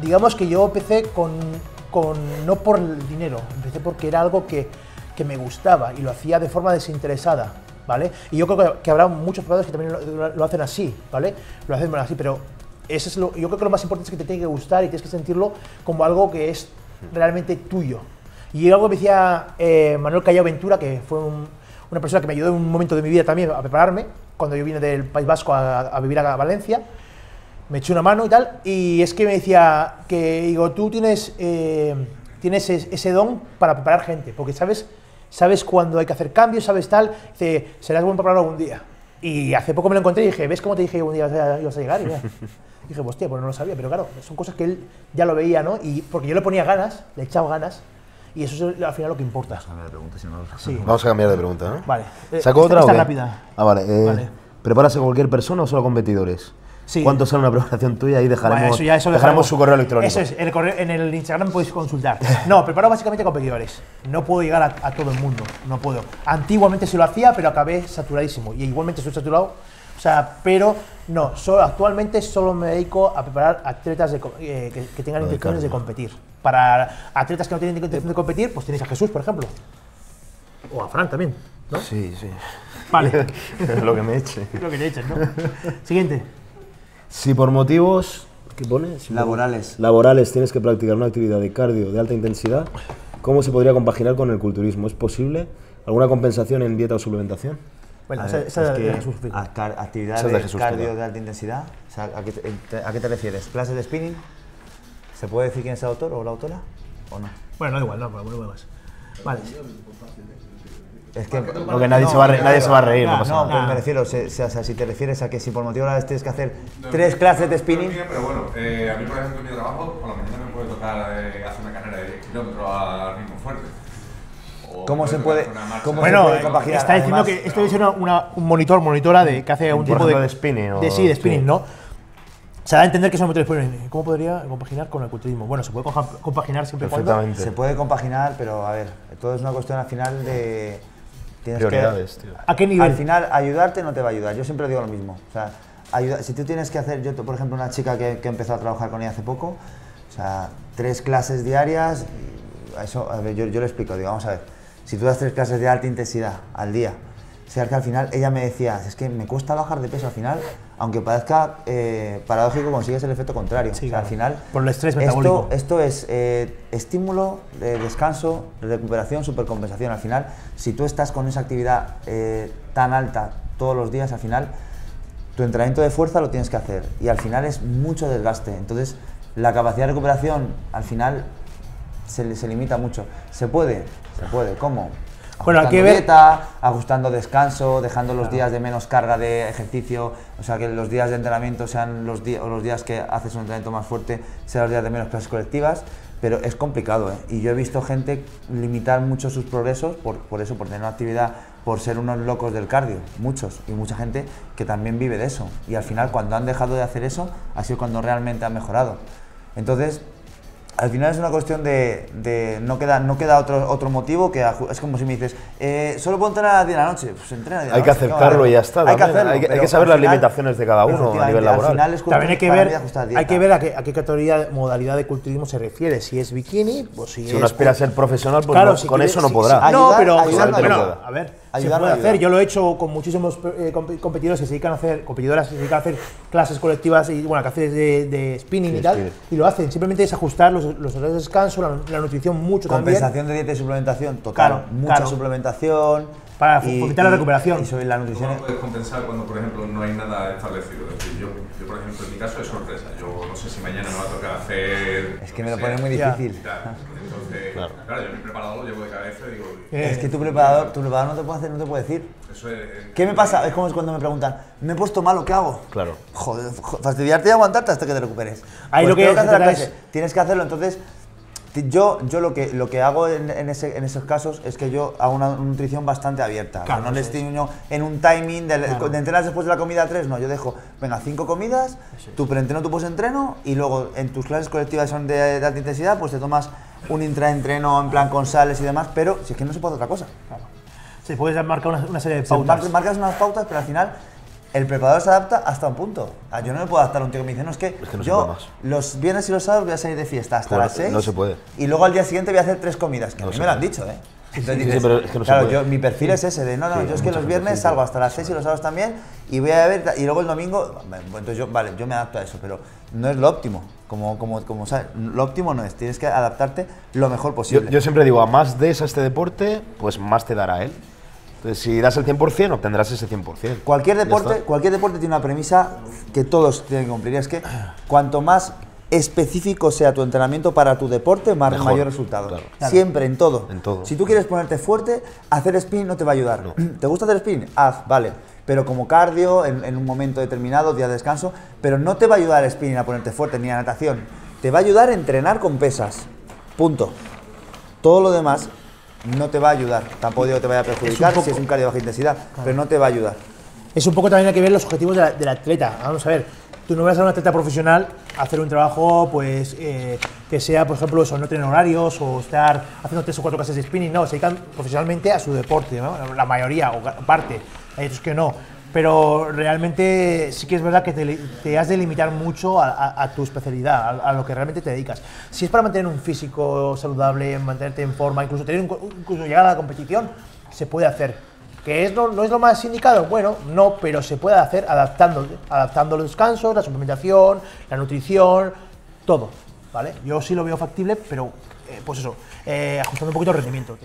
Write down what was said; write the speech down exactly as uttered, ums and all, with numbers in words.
digamos que yo empecé con, con no por el dinero, empecé porque era algo que, que me gustaba y lo hacía de forma desinteresada, ¿vale? Y yo creo que, que habrá muchos padres que también lo, lo hacen así, ¿vale? Lo hacen así, pero eso es lo, yo creo que lo más importante es que te tiene que gustar y tienes que sentirlo como algo que es realmente tuyo. Y algo que me decía eh, Manuel Callao Ventura, que fue un, una persona que me ayudó en un momento de mi vida también a prepararme, cuando yo vine del País Vasco a, a vivir a Valencia, me echó una mano y tal, y es que me decía que, digo, tú tienes, eh, tienes ese don para preparar gente, porque sabes, sabes cuándo hay que hacer cambios, sabes tal, dice, serás buen preparador algún día. Y hace poco me lo encontré y dije, ¿ves cómo te dije que un día ibas a llegar? Y dije, hostia, pues no lo sabía, pero claro, son cosas que él ya lo veía, ¿no? Y porque yo le ponía ganas, le echaba ganas, y eso es al final lo que importa. Vamos a cambiar de pregunta, si no lo... sí. Vamos a cambiar de pregunta, ¿no? Vale. ¿Saco otra o qué? Rápida. Ah, vale. Eh, vale. ¿Preparas a cualquier persona o solo a competidores? Sí. ¿Cuánto sale una preparación tuya? Ahí dejaremos, bueno, eso ya, eso dejaremos su correo electrónico. Eso es, en el, correo, en el Instagram podéis consultar. No, preparo básicamente a competidores. No puedo llegar a, a todo el mundo, no puedo. Antiguamente sí lo hacía, pero acabé saturadísimo. Y igualmente estoy saturado, o sea, pero no, solo, actualmente solo me dedico a preparar atletas de, eh, que, que tengan intenciones de competir. Para atletas que no tienen intención de competir, pues tenéis a Jesús, por ejemplo. O a Fran también, ¿no? Sí, sí. Vale. Lo que me eche. Lo que le eches, ¿no? Siguiente. Si por motivos ¿qué pone? Si laborales. Por, laborales tienes que practicar una actividad de cardio de alta intensidad, ¿cómo se podría compaginar con el culturismo? ¿Es posible alguna compensación en dieta o suplementación? Bueno, esa es de Jesús. Actividades de cardio de alta intensidad. O sea, ¿a, qué te, ¿A qué te refieres? ¿Clases de spinning? ¿Se puede decir quién es el autor o la autora? ¿O no? Bueno, no igual, no, pero bueno, más. Vale. Es que porque nadie, no, se, va re, nadie se va a reír. No, no, no pues me refiero, o sea, si te refieres a que si por motivo laboral tienes que hacer no, tres no, clases de spinning. No, pero bueno, eh, a mí por ejemplo en mi trabajo, por la mañana me puede tocar eh, hacer una carrera de diez kilómetros al ritmo fuerte. O ¿Cómo se puede? ¿Cómo bueno, se puede está diciendo además, que esto es una, una, un monitor, monitora de que hace un tipo de, de spinning. O de, sí, de spinning, sí. ¿No? Se da a entender que son motores spinning. ¿Cómo podría compaginar con el culturismo? Bueno, se puede compaginar siempre y cuando. Se puede compaginar, pero a ver, todo es una cuestión al final de. Prioridades, que, tío. ¿A qué nivel? Al final, ayudarte no te va a ayudar. Yo siempre digo lo mismo. O sea, ayuda, si tú tienes que hacer, yo por ejemplo, una chica que, que empezó a trabajar con ella hace poco, o sea, tres clases diarias, eso, a ver, yo, yo lo explico, digo, vamos a ver, si tú das tres clases de alta intensidad al día, o sea, que al final ella me decía, es que me cuesta bajar de peso al final, aunque parezca eh, paradójico, consigues el efecto contrario. Sí, o sea, claro. Al final, por el estrés metabólico. Esto, esto es eh, estímulo, eh, descanso, recuperación, supercompensación. Al final, si tú estás con esa actividad eh, tan alta todos los días, al final, tu entrenamiento de fuerza lo tienes que hacer. Y al final es mucho desgaste. Entonces, la capacidad de recuperación, al final, se, se limita mucho. Se puede, se puede. ¿Cómo? Bueno, ajustando ver... dieta, ajustando descanso, dejando los claro. días de menos carga de ejercicio, o sea, que los días de entrenamiento sean los, o los días que haces un entrenamiento más fuerte, sean los días de menos clases colectivas, pero es complicado, ¿eh? Y yo he visto gente limitar mucho sus progresos por, por eso, por tener una actividad, por ser unos locos del cardio, muchos, y mucha gente que también vive de eso, y al final cuando han dejado de hacer eso, ha sido cuando realmente han mejorado. Entonces, al final es una cuestión de, de no queda, no queda otro, otro motivo que es como si me dices eh, solo puedo entrenar a las diez de la noche, pues entrena a las diez de la noche. Hay que aceptarlo y ya está. Hay que, hacerlo, hay, hay que saber las final, limitaciones de cada uno a nivel laboral. Al final es también hay que ver, hay que ver a qué, a qué categoría, modalidad de culturismo se refiere. Si es bikini, pues si, si es... Si uno aspira a ser profesional, pues claro, no, si con quiere, eso no si, podrá. Si, si, no, ayudar, pero ayudar, no, no, no, a ver, ayudar, se puede hacer. Yo lo he hecho con muchísimos eh, competidores que se dedican a hacer, competidoras que se dedican a hacer clases colectivas y bueno, clases de, de spinning sí, y tal, y lo hacen. Simplemente es ajustar los los horarios de descanso, la, la nutrición mucho compensación también. Compensación de dieta y suplementación, tocar claro, mucha claro. suplementación. Para fomentar la recuperación. Y sobre la nutrición. ¿Cómo puedes compensar cuando, por ejemplo, no hay nada establecido? Es decir, yo, yo, por ejemplo, en mi caso es sorpresa. Yo no sé si mañana me va a tocar hacer... Es que me lo pone muy difícil. Entonces, claro. claro, yo mi preparador lo llevo de cabeza y digo... Eh, es que tu preparador, tu preparador no te puede hacer, no te puede decir. Eso es... ¿Qué me pasa? Es como cuando me preguntan, me he puesto malo, ¿qué hago? Claro. Joder, fastidiarte y aguantarte hasta que te recuperes. Ahí pues lo que, que hacer es... Tienes que hacerlo, entonces... Yo, yo lo que lo que hago en, en, ese, en esos casos es que yo hago una nutrición bastante abierta. Claro, no le estimo en un timing de, claro. de entrenas después de la comida tres, no, yo dejo, venga, cinco comidas, sí. tu preentreno, tu postentreno y luego en tus clases colectivas son de, de alta intensidad, pues te tomas un intraentreno en plan con sales y demás, pero si es que no se puede hacer otra cosa. Claro. Se puede marcar una, una serie de pautas. Se marcas unas pautas, pero al final El preparador se adapta hasta un punto. Ah, yo no me puedo adaptar a un tío que me dice, no, es que, es que no yo los viernes y los sábados voy a salir de fiesta hasta las seis. No se puede. Y luego al día siguiente voy a hacer tres comidas, que no a mí me lo han dicho, ¿eh? Entonces dices, sí, pero es que no claro, se puede. Yo, mi perfil sí. es ese, de no, no, sí, yo es que los viernes salgo hasta las seis y los sábados también, y voy a ver, y luego el domingo, entonces yo, vale, yo me adapto a eso, pero no es lo óptimo, como, como, como sabes, lo óptimo no es, tienes que adaptarte lo mejor posible. Yo, yo siempre digo, a más des a este deporte, pues más te dará él. Entonces, si das el cien por cien, obtendrás ese cien por cien. Cualquier deporte, cualquier deporte tiene una premisa que todos tienen que cumplir, es que cuanto más específico sea tu entrenamiento para tu deporte, más Mejor, mayor resultado. Claro. Siempre, en todo. en todo. Si tú quieres ponerte fuerte, hacer spin no te va a ayudar. No. ¿Te gusta hacer spin? Haz, vale. Pero como cardio, en, en un momento determinado, día de descanso, pero no te va a ayudar el spin a ponerte fuerte, ni la natación. Te va a ayudar a entrenar con pesas. Punto. Todo lo demás no te va a ayudar. Tampoco digo que te vaya a perjudicar es poco, si es un cardio de baja intensidad, claro. pero no te va a ayudar. Es un poco también hay que ver los objetivos de la, del atleta. Vamos a ver, tú no vas a un atleta profesional a hacer un trabajo pues eh, que sea, por ejemplo, eso, no tener horarios o estar haciendo tres o cuatro clases de spinning. No, se dedican profesionalmente a su deporte, ¿no? La mayoría o parte. Hay otros que no. Pero realmente sí que es verdad que te, te has de limitar mucho a, a, a tu especialidad, a, a lo que realmente te dedicas. Si es para mantener un físico saludable, mantenerte en forma, incluso, tener un, incluso llegar a la competición, se puede hacer. ¿Que es lo, no es lo más indicado? Bueno, no, pero se puede hacer adaptando, adaptando los descansos, la suplementación, la nutrición, todo, ¿vale? Yo sí lo veo factible, pero eh, pues eso, eh, ajustando un poquito el rendimiento.